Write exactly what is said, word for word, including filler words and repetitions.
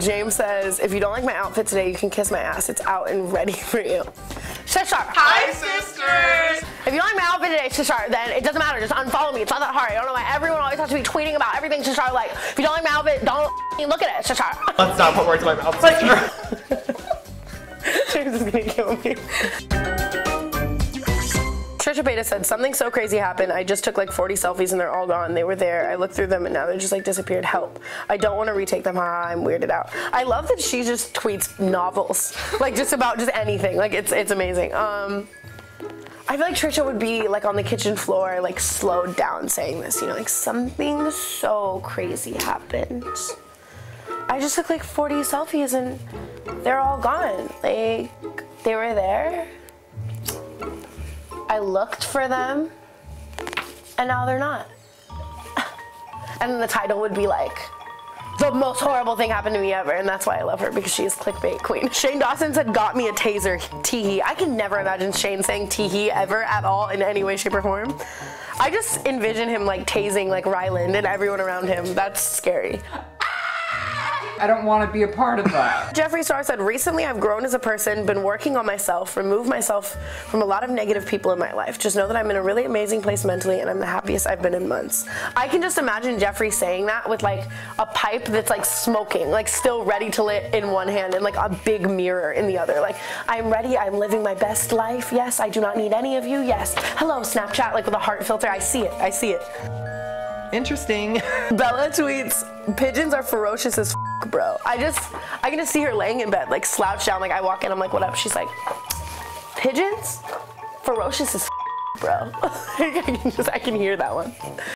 James says, if you don't like my outfit today, you can kiss my ass. It's out and ready for you. Shishar. Hi, sisters. If you don't like my outfit today, Shishar, then it doesn't matter. Just unfollow me. It's not that hard. I don't know why everyone always has to be tweeting about everything, Shishar. Like, if you don't like my outfit, don't look at it, Shishar. Let's not put words in my mouth. James is gonna kill me. Trisha Paytas said, something so crazy happened. I just took like forty selfies and they're all gone. They were there. I looked through them and now they're just like disappeared. Help. I don't want to retake them. Haha, I'm weirded out. I love that she just tweets novels. Like just about just anything. Like it's it's amazing. Um, I feel like Trisha would be like on the kitchen floor, like slowed down saying this, you know, like something so crazy happened. I just took like forty selfies and they're all gone. Like they were there. I looked for them, and now they're not. And then the title would be like, the most horrible thing happened to me ever, and that's why I love her, because she is clickbait queen. Shane Dawson said, got me a taser, teehee. I can never imagine Shane saying teehee ever at all in any way, shape, or form. I just envision him like tasing like Ryland and everyone around him. That's scary. I don't want to be a part of that. Jeffree Star said, recently I've grown as a person, been working on myself, removed myself from a lot of negative people in my life. Just know that I'm in a really amazing place mentally and I'm the happiest I've been in months. I can just imagine Jeffree saying that with like a pipe that's like smoking, like still ready to lit in one hand and like a big mirror in the other. Like, I'm ready, I'm living my best life. Yes, I do not need any of you. Yes, hello Snapchat, like with a heart filter. I see it, I see it. Interesting. Bella tweets, pigeons are ferocious as f, bro. I just, I can just see her laying in bed, like slouched down, like I walk in, I'm like, what up? She's like, pigeons? Ferocious as f, bro. I can just, I can hear that one.